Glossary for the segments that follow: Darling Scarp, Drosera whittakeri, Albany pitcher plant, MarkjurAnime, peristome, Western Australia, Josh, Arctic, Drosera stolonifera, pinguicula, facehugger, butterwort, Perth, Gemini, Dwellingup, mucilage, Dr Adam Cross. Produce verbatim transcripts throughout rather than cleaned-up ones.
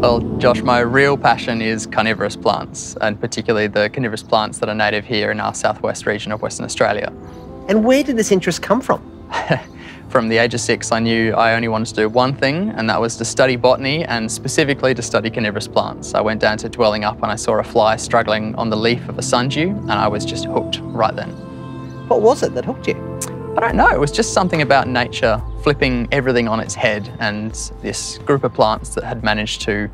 Well, Josh, my real passion is carnivorous plants, and particularly the carnivorous plants that are native here in our southwest region of Western Australia. And where did this interest come from? From the age of six, I knew I only wanted to do one thing, and that was to study botany and specifically to study carnivorous plants. I went down to Dwellingup and I saw a fly struggling on the leaf of a sundew, and I was just hooked right then. What was it that hooked you? I don't know, it was just something about nature flipping everything on its head, and this group of plants that had managed to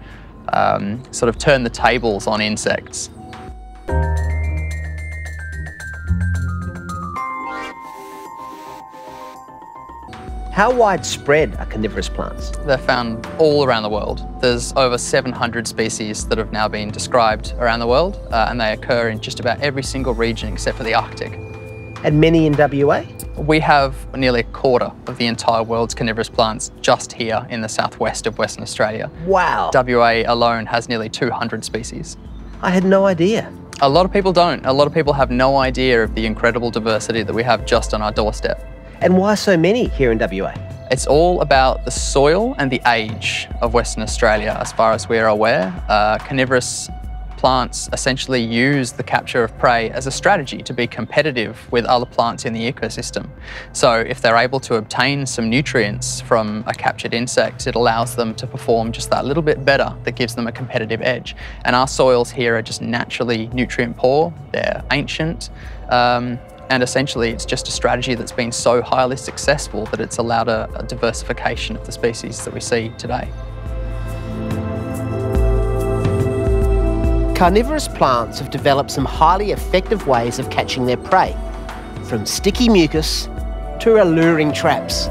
um, sort of turn the tables on insects. How widespread are carnivorous plants? They're found all around the world. There's over seven hundred species that have now been described around the world, uh, and they occur in just about every single region except for the Arctic. And many in W A? We have nearly a quarter of the entire world's carnivorous plants just here in the southwest of Western Australia. Wow. W A alone has nearly two hundred species. I had no idea. A lot of people don't. A lot of people have no idea of the incredible diversity that we have just on our doorstep. And why so many here in W A? It's all about the soil and the age of Western Australia, as far as we're aware. Uh, carnivorous plants essentially use the capture of prey as a strategy to be competitive with other plants in the ecosystem. So if they're able to obtain some nutrients from a captured insect, it allows them to perform just that little bit better that gives them a competitive edge. And our soils here are just naturally nutrient poor, they're ancient, um, and essentially it's just a strategy that's been so highly successful that it's allowed a, a diversification of the species that we see today. Carnivorous plants have developed some highly effective ways of catching their prey, from sticky mucus to alluring traps.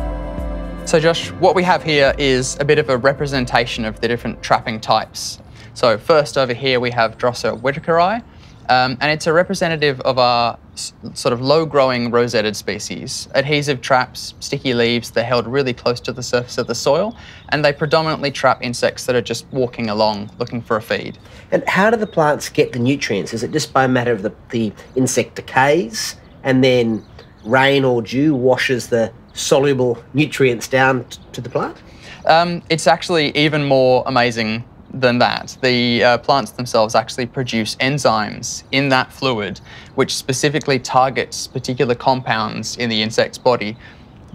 So Josh, what we have here is a bit of a representation of the different trapping types. So first over here we have Drosera whittakeri, um, and it's a representative of our sort of low-growing rosetted species. Adhesive traps, sticky leaves, they're held really close to the surface of the soil, and they predominantly trap insects that are just walking along looking for a feed. And how do the plants get the nutrients? Is it just by a matter of the, the insect decays and then rain or dew washes the soluble nutrients down to the plant? Um, it's actually even more amazing than that. The uh, plants themselves actually produce enzymes in that fluid which specifically targets particular compounds in the insect's body.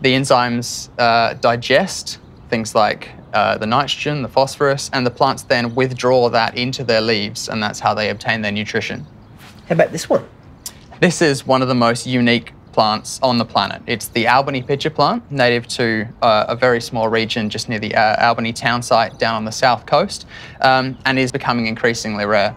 The enzymes uh, digest things like uh, the nitrogen, the phosphorus, and the plants then withdraw that into their leaves, and that's how they obtain their nutrition. How about this one? This is one of the most unique plants on the planet. It's the Albany pitcher plant, native to uh, a very small region just near the uh, Albany town site down on the south coast, um, and is becoming increasingly rare.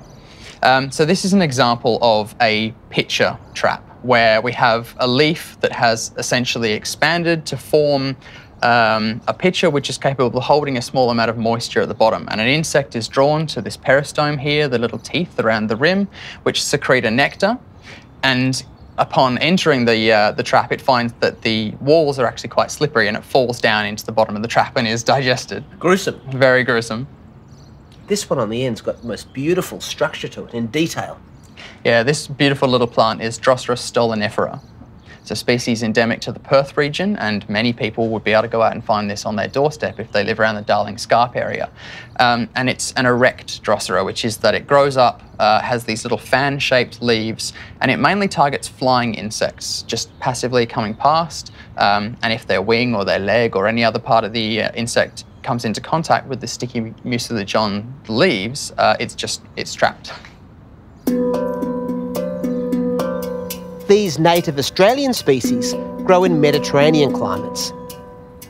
Um, so this is an example of a pitcher trap, where we have a leaf that has essentially expanded to form um, a pitcher which is capable of holding a small amount of moisture at the bottom, and an insect is drawn to this peristome here, the little teeth around the rim, which secrete a nectar, and upon entering the, uh, the trap, it finds that the walls are actually quite slippery and it falls down into the bottom of the trap and is digested. Gruesome. Very gruesome. This one on the end's got the most beautiful structure to it in detail. Yeah, this beautiful little plant is Drosera stolonifera. It's a species endemic to the Perth region, and many people would be able to go out and find this on their doorstep if they live around the Darling Scarp area. Um, and it's an erect Drosera, which is that it grows up, uh, has these little fan-shaped leaves, and it mainly targets flying insects, just passively coming past, um, and if their wing or their leg or any other part of the uh, insect comes into contact with the sticky mucilage on the leaves, uh, it's just, it's trapped. These native Australian species grow in Mediterranean climates.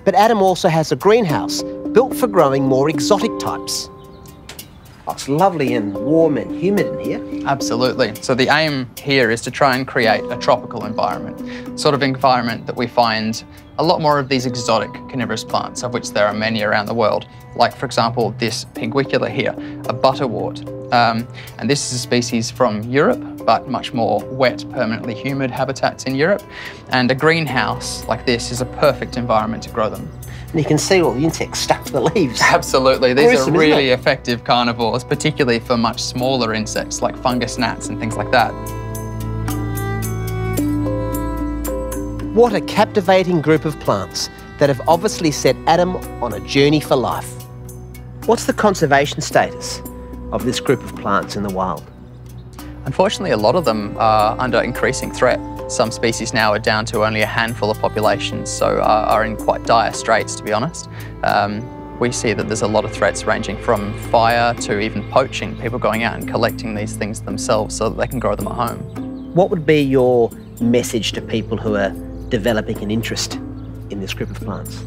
But Adam also has a greenhouse built for growing more exotic types. Oh, it's lovely and warm and humid in here. Absolutely. So the aim here is to try and create a tropical environment, sort of environment that we find a lot more of these exotic carnivorous plants, of which there are many around the world, like for example this pinguicula here, a butterwort. Um, and this is a species from Europe, but much more wet, permanently humid habitats in Europe. And a greenhouse like this is a perfect environment to grow them. And you can see all the insects stuck to the leaves. Absolutely. These Awesome, are really effective carnivores, particularly for much smaller insects like fungus gnats and things like that. What a captivating group of plants that have obviously set Adam on a journey for life. What's the conservation status of this group of plants in the wild? Unfortunately, a lot of them are under increasing threat. Some species now are down to only a handful of populations, so are in quite dire straits, to be honest. Um, we see that there's a lot of threats ranging from fire to even poaching, people going out and collecting these things themselves so that they can grow them at home. What would be your message to people who are developing an interest in this group of plants?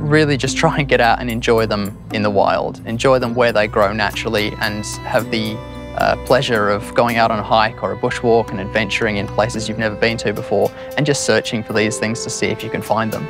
Really just try and get out and enjoy them in the wild. Enjoy them where they grow naturally and have the uh, pleasure of going out on a hike or a bushwalk and adventuring in places you've never been to before and just searching for these things to see if you can find them.